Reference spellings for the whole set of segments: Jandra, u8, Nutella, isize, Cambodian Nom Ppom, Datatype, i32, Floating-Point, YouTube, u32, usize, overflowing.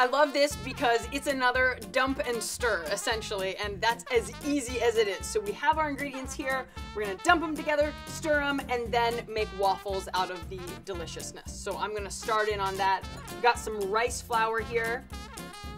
I love this because it's another dump and stir, essentially, and that's as easy as it is. So we have our ingredients here, we're gonna dump them together, stir them, and then make waffles out of the deliciousness. So I'm gonna start in on that. We've got some rice flour here.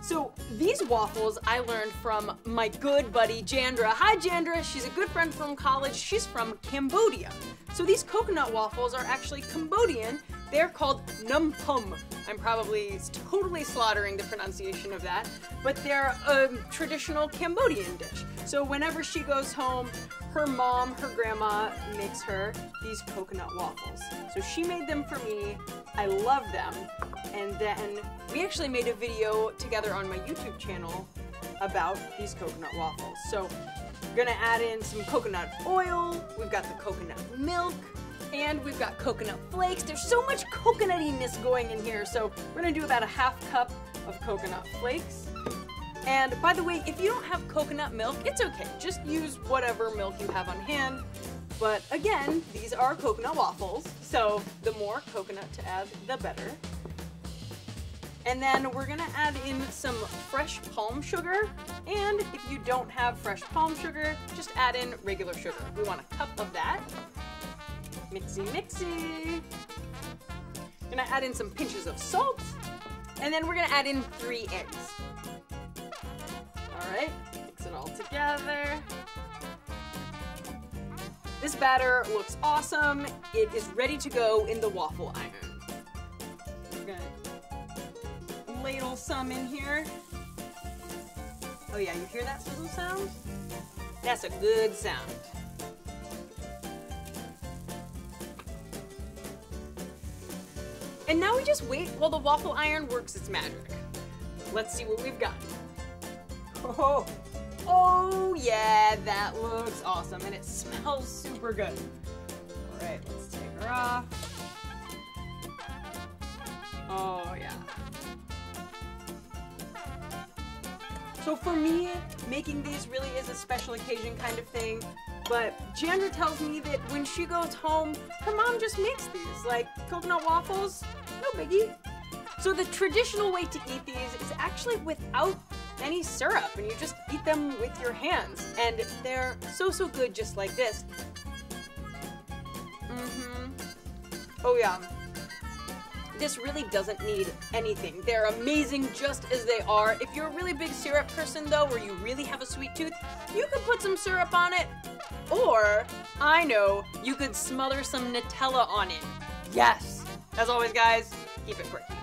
So these waffles I learned from my good buddy Jandra. Hi Jandra, she's a good friend from college, she's from Cambodia. So these coconut waffles are actually Cambodian, they're called Nom Ppom. I'm probably totally slaughtering the pronunciation of that, but they're a traditional Cambodian dish. So whenever she goes home, her mom, her grandma makes her these coconut waffles. So she made them for me, I love them, and then we actually made a video together on my YouTube channel about these coconut waffles. So we're gonna add in some coconut oil, we've got the coconut milk, and we've got coconut flakes. There's so much coconuttiness going in here, so we're gonna do about a half cup of coconut flakes. And by the way, if you don't have coconut milk, it's okay. Just use whatever milk you have on hand. But again, these are coconut waffles, so the more coconut to add, the better. And then we're gonna add in some fresh palm sugar, and if you don't have fresh palm sugar, just add in regular sugar. We want a cup of that. Mixy, mixy. I'm gonna add in some pinches of salt, and then we're gonna add in 3 eggs. All right, mix it all together. This batter looks awesome. It is ready to go in the waffle iron. We're gonna ladle some in here. Oh yeah, you hear that sizzle sound? That's a good sound. And now we just wait while the waffle iron works its magic. Let's see what we've got. Oh, oh yeah, that looks awesome, and it smells super good. All right, let's take her off. Oh yeah. So for me, making these really is a special occasion kind of thing. But Jandra tells me that when she goes home, her mom just makes these, like coconut waffles, no biggie. So the traditional way to eat these is actually without any syrup, and you just eat them with your hands. And they're so, so good just like this. Oh yeah. This really doesn't need anything. They're amazing just as they are. If you're a really big syrup person though, or you really have a sweet tooth, you could put some syrup on it, or I know you could smother some Nutella on it. Yes! As always guys, keep it quirky.